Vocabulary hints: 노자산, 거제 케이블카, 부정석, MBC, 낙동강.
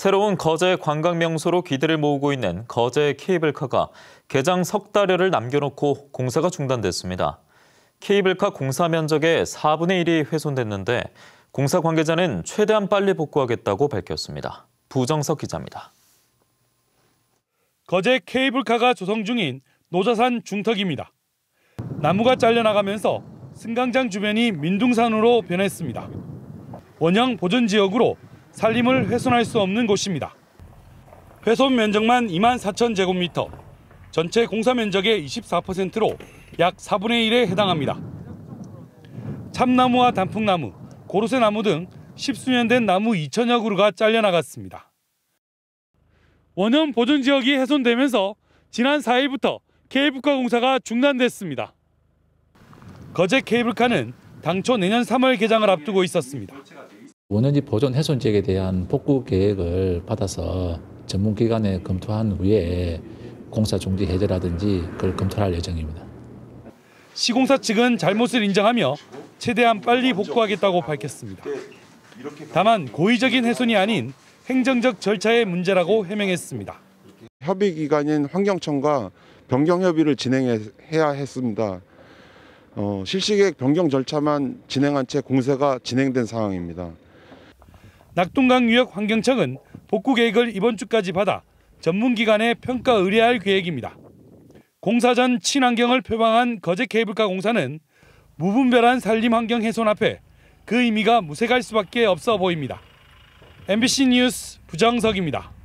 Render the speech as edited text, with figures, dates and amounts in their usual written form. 새로운 거제 관광 명소로 기대를 모으고 있는 거제 케이블카가 개장 3달여를 남겨놓고 공사가 중단됐습니다. 케이블카 공사 면적의 4분의 1이 훼손됐는데 공사 관계자는 최대한 빨리 복구하겠다고 밝혔습니다. 부정석 기자입니다. 거제 케이블카가 조성 중인 노자산 중턱입니다. 나무가 잘려나가면서 승강장 주변이 민둥산으로 변했습니다. 원형 보존지역으로 산림을 훼손할 수 없는 곳입니다. 훼손 면적만 24,000제곱미터, 전체 공사 면적의 24%로 약 4분의 1에 해당합니다. 참나무와 단풍나무, 고로쇠나무 등 10수년 된 나무 2,000여 그루가 잘려나갔습니다. 원형 보존지역이 훼손되면서 지난 4일부터 케이블카 공사가 중단됐습니다. 거제 케이블카는 당초 내년 3월 개장을 앞두고 있었습니다. 원형지 보존 훼손 지역에 대한 복구 계획을 받아서 전문기관에 검토한 후에 공사 중지 해제라든지 그걸 검토할 예정입니다. 시공사 측은 잘못을 인정하며 최대한 빨리 복구하겠다고 밝혔습니다. 다만 고의적인 훼손이 아닌 행정적 절차의 문제라고 해명했습니다. 협의기관인 환경청과 변경 협의를 진행해야 했습니다. 실시계획 변경 절차만 진행한 채 공사가 진행된 상황입니다. 낙동강 유역 환경청은 복구 계획을 이번 주까지 받아 전문기관에 평가 의뢰할 계획입니다. 공사 전 친환경을 표방한 거제 케이블카 공사는 무분별한 산림 환경 훼손 앞에 그 의미가 무색할 수밖에 없어 보입니다. MBC 뉴스 부정석입니다.